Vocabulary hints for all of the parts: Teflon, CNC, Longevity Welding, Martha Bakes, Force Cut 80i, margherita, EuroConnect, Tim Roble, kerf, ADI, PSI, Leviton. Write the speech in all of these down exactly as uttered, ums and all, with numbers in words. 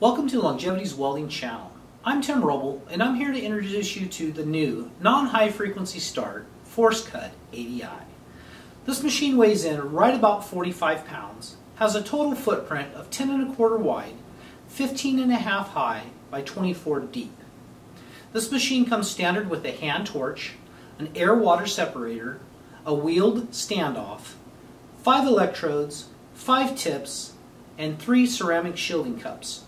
Welcome to Longevity's Welding channel. I'm Tim Roble, and I'm here to introduce you to the new non-high frequency start Force Cut eighty i. This machine weighs in right about forty-five pounds, has a total footprint of ten and a quarter wide, fifteen and a half high by twenty-four deep. This machine comes standard with a hand torch, an air-water separator, a wheeled standoff, five electrodes, five tips, and three ceramic shielding cups.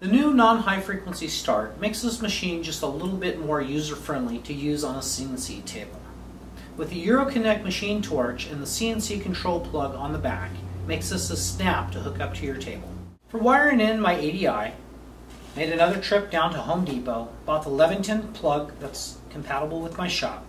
The new non-high frequency start makes this machine just a little bit more user-friendly to use on a C N C table. With the EuroConnect machine torch and the C N C control plug on the back, makes this a snap to hook up to your table. For wiring in my A D I, made another trip down to Home Depot, bought the Leviton plug that's compatible with my shop.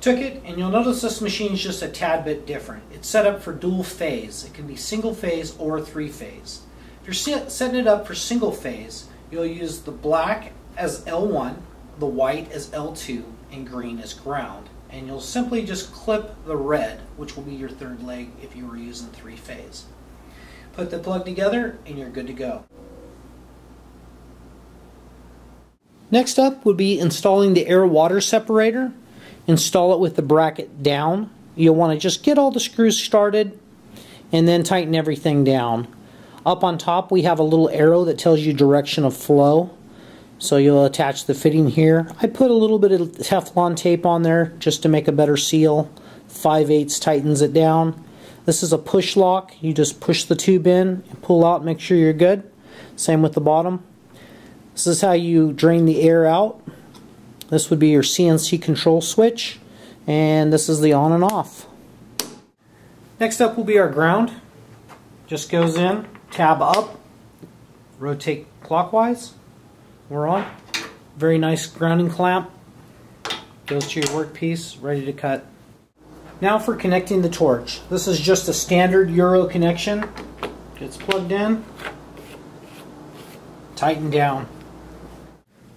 Took it, and you'll notice this machine's just a tad bit different. It's set up for dual phase. It can be single phase or three phase. If you're setting it up for single phase, you'll use the black as L one, the white as L two, and green as ground. And you'll simply just clip the red, which will be your third leg if you were using three phase. Put the plug together and you're good to go. Next up would be installing the air-water separator. Install it with the bracket down. You'll want to just get all the screws started and then tighten everything down. Up on top we have a little arrow that tells you direction of flow, so you'll attach the fitting here. I put a little bit of Teflon tape on there just to make a better seal. five eighths tightens it down. This is a push lock. You just push the tube in and pull out, make sure you're good. Same with the bottom. This is how you drain the air out. This would be your C N C control switch, and this is the on and off. Next up will be our ground. Just goes in, tab up, rotate clockwise, we're on. Very nice grounding clamp, goes to your workpiece, ready to cut. Now for connecting the torch. This is just a standard Euro connection. Gets plugged in, tighten down.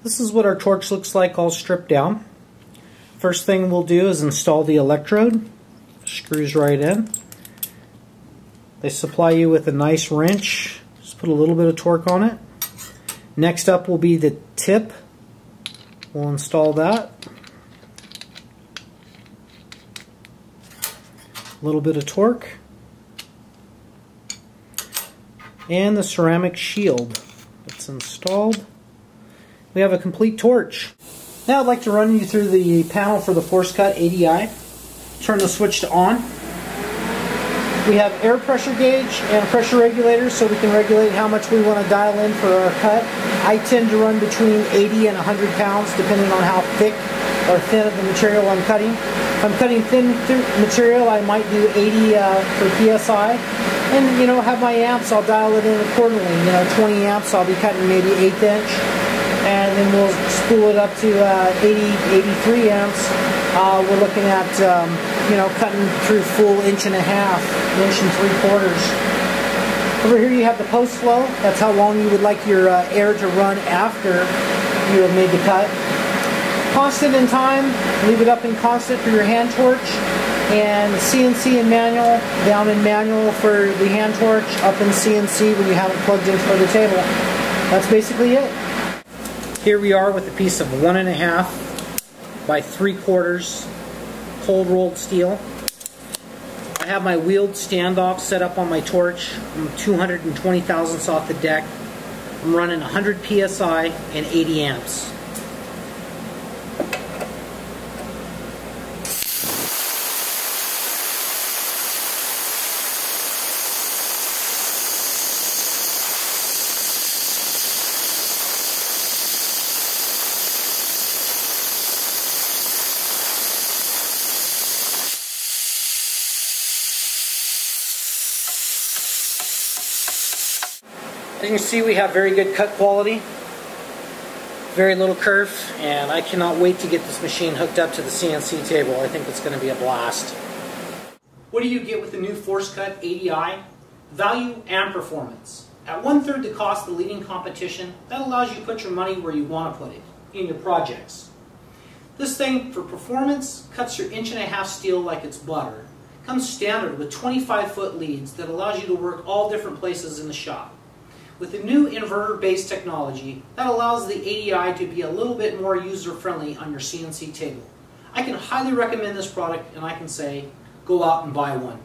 This is what our torch looks like all stripped down. First thing we'll do is install the electrode, screws right in. They supply you with a nice wrench. Just put a little bit of torque on it. Next up will be the tip. We'll install that. A little bit of torque. And the ceramic shield that's installed. We have a complete torch. Now I'd like to run you through the panel for the Force Cut eighty i. Turn the switch to on. We have air pressure gauge and pressure regulators, so we can regulate how much we want to dial in for our cut. I tend to run between eighty and one hundred pounds depending on how thick or thin of the material I'm cutting. If I'm cutting thin th material, I might do eighty uh, for P S I. And you know, have my amps, I'll dial it in accordingly. You know, twenty amps, I'll be cutting maybe eighth inch. And then we'll spool it up to uh, eighty, eighty-three amps. Uh, we're looking at, um, you know, cutting through full inch and a half, inch and three quarters. Over here you have the post flow. That's how long you would like your uh, air to run after you have made the cut. Constant in time, leave it up in constant for your hand torch. And C N C in manual, down in manual for the hand torch, up in C N C when you have it plugged in for the table. That's basically it. Here we are with a piece of one and a half by three quarters cold rolled steel. I have my wheeled standoff set up on my torch. I'm two hundred twenty thousandths off the deck. I'm running one hundred P S I and eighty amps. As you can see, we have very good cut quality, very little kerf, and I cannot wait to get this machine hooked up to the C N C table. I think it's going to be a blast. What do you get with the new Force Cut eighty i? Value and performance. At one-third the cost of the leading competition, that allows you to put your money where you want to put it, in your projects. This thing, for performance, cuts your inch and a half steel like it's butter. Comes standard with twenty-five foot leads that allows you to work all different places in the shop. with the new inverter-based technology that allows the A D I to be a little bit more user-friendly on your C N C table. I can highly recommend this product, and I can say, go out and buy one.